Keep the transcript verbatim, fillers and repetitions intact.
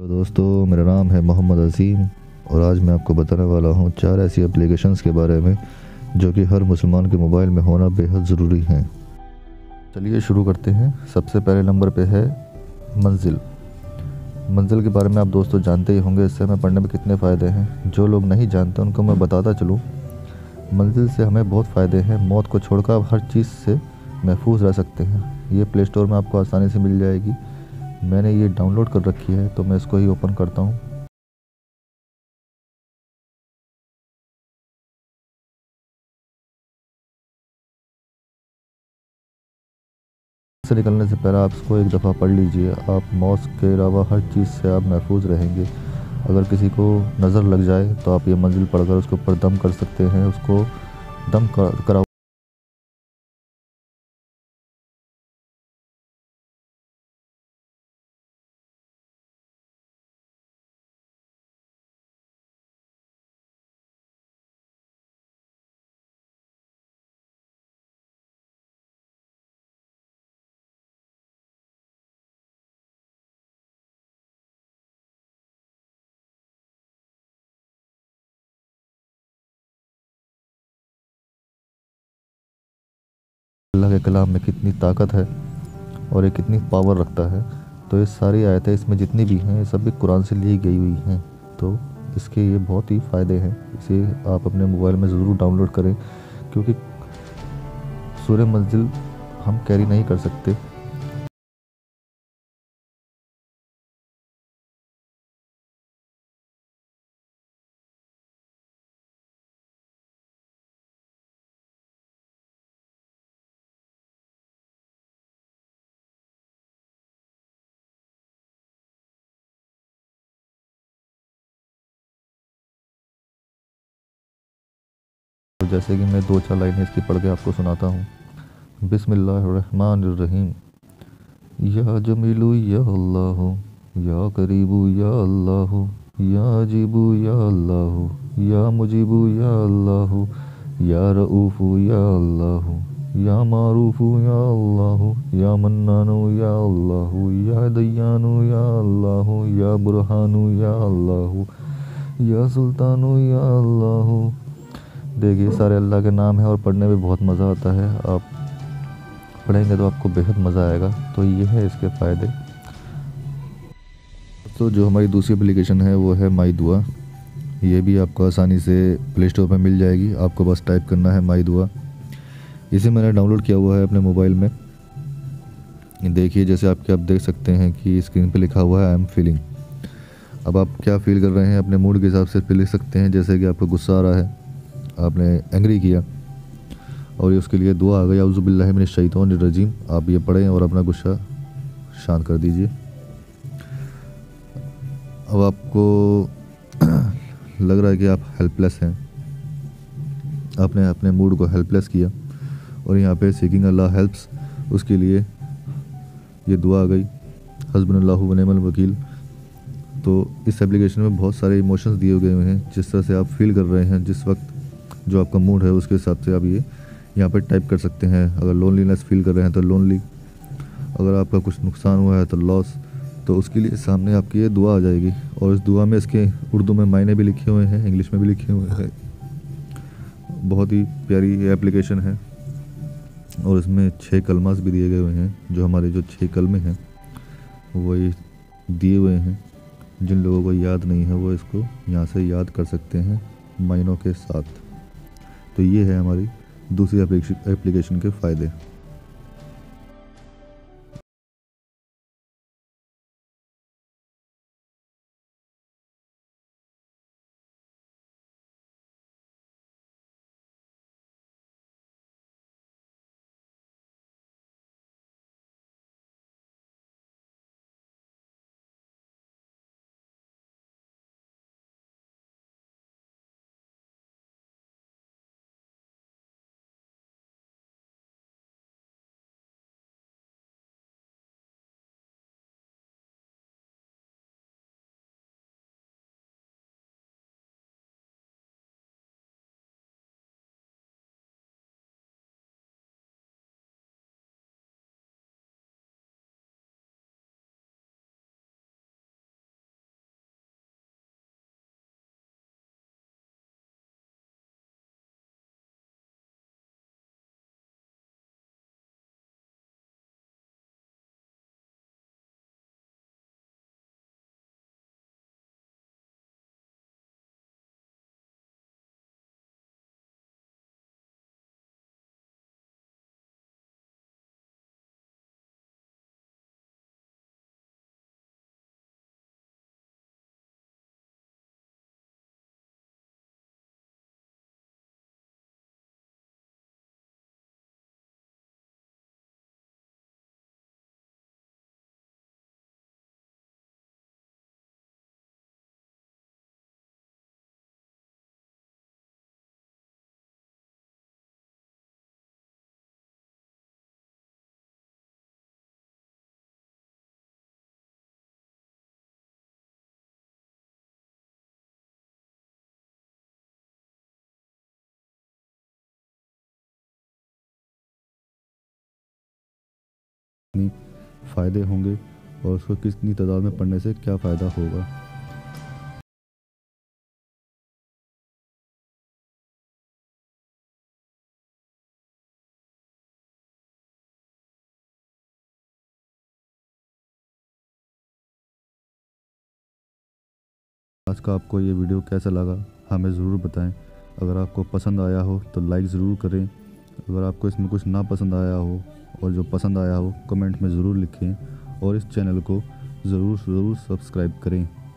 तो दोस्तों, मेरा नाम है मोहम्मद अज़ीम और आज मैं आपको बताने वाला हूं चार ऐसी एप्लीकेशंस के बारे में जो कि हर मुसलमान के मोबाइल में होना बेहद ज़रूरी हैं। चलिए शुरू करते हैं। सबसे पहले नंबर पे है मंजिल। मंजिल के बारे में आप दोस्तों जानते ही होंगे, इससे हमें पढ़ने में कितने फ़ायदे हैं। जो लोग नहीं जानते उनको मैं बताता चलूँ, मंजिल से हमें बहुत फ़ायदे हैं। मौत को छोड़कर आप हर चीज़ से महफूज रह सकते हैं। ये प्ले स्टोर में आपको आसानी से मिल जाएगी। मैंने ये डाउनलोड कर रखी है तो मैं इसको ही ओपन करता हूँ। से निकलने से पहले आप इसको एक दफ़ा पढ़ लीजिए। आप मौत के अलावा हर चीज़ से आप महफूज रहेंगे। अगर किसी को नज़र लग जाए तो आप ये मंजिल पढ़कर उसके ऊपर दम कर सकते हैं, उसको दम कराओ। अल्लाह के कलाम में कितनी ताकत है और ये कितनी पावर रखता है। तो ये सारी आयतें इसमें जितनी भी हैं, ये सब भी कुरान से ली गई हुई हैं। तो इसके ये बहुत ही फ़ायदे हैं। इसे आप अपने मोबाइल में ज़रूर डाउनलोड करें, क्योंकि सूरह मंजिल हम कैरी नहीं कर सकते। जैसे कि मैं दो चार लाइनें इसकी पढ़ के आपको सुनाता हूँ। बिस्मिल्लाहिर्रहमानिर्रहीम। या जमीलू या अल्लाह, या करीबू या अल्लाह, या अजीबू या अल्लाह, या मुजीबू या अल्लाह, या रऊफू या अल्लाह, या मारूफू या अल्लाह, या मन्नानू या अल्लाह, या दयानू या अल्लाह, या बुरहानू या अल्लाह, या सुल्तानू या अल्लाह। देखिए, सारे अल्लाह के नाम हैं और पढ़ने में बहुत मज़ा आता है। आप पढ़ेंगे तो आपको बेहद मज़ा आएगा। तो ये है इसके फ़ायदे। तो जो हमारी दूसरी एप्लीकेशन है वो है माय दुआ। ये भी आपको आसानी से प्ले स्टोर पर मिल जाएगी। आपको बस टाइप करना है माय दुआ। इसे मैंने डाउनलोड किया हुआ है अपने मोबाइल में। देखिए, जैसे आपके आप देख सकते हैं कि स्क्रीन पर लिखा हुआ है आई एम फीलिंग। अब आप क्या फ़ील कर रहे हैं अपने मूड के हिसाब से लिख सकते हैं। जैसे कि आपको गुस्सा आ रहा है, आपने एंग्री किया और ये उसके लिए दुआ आ गई, औज़ुबिल्लाहि मिनश शैतानिर रजीम। आप ये पढ़ें और अपना गुस्सा शांत कर दीजिए। अब आपको लग रहा है कि आप हेल्पलेस हैं, आपने अपने मूड को हेल्पलेस किया और यहाँ पे सीकिंग अल्लाह हेल्प्स, उसके लिए ये दुआ आ गई, हस्बुनल्लाहु व निअमल वकील। तो इस एप्लीकेशन में बहुत सारे इमोशंस दिए गए हुए हैं, जिस तरह से आप फील कर रहे हैं, जिस वक्त जो आपका मूड है उसके हिसाब से आप ये यहाँ पर टाइप कर सकते हैं। अगर लोनलीनेस फील कर रहे हैं तो लोनली, अगर आपका कुछ नुकसान हुआ है तो लॉस, तो उसके लिए सामने आपकी ये दुआ आ जाएगी। और इस दुआ में इसके उर्दू में मायने भी लिखे हुए हैं, इंग्लिश में भी लिखे हुए हैं। बहुत ही प्यारी एप्लीकेशन है और इसमें छः कलमास भी दिए गए हुए हैं। जो हमारे जो छः कलमे हैं वो ये दिए हुए हैं। जिन लोगों को याद नहीं है वो इसको यहाँ से याद कर सकते हैं मायनों के साथ। तो ये है हमारी दूसरी एप्लीकेशन के फ़ायदे। कितने फ़ायदे होंगे और उसको कितनी तादाद में पढ़ने से क्या फ़ायदा होगा। आज का आपको ये वीडियो कैसा लगा हमें ज़रूर बताएं। अगर आपको पसंद आया हो तो लाइक ज़रूर करें। अगर आपको इसमें कुछ ना पसंद आया हो और जो पसंद आया हो कमेंट में ज़रूर लिखें और इस चैनल को ज़रूर ज़रूर सब्सक्राइब करें।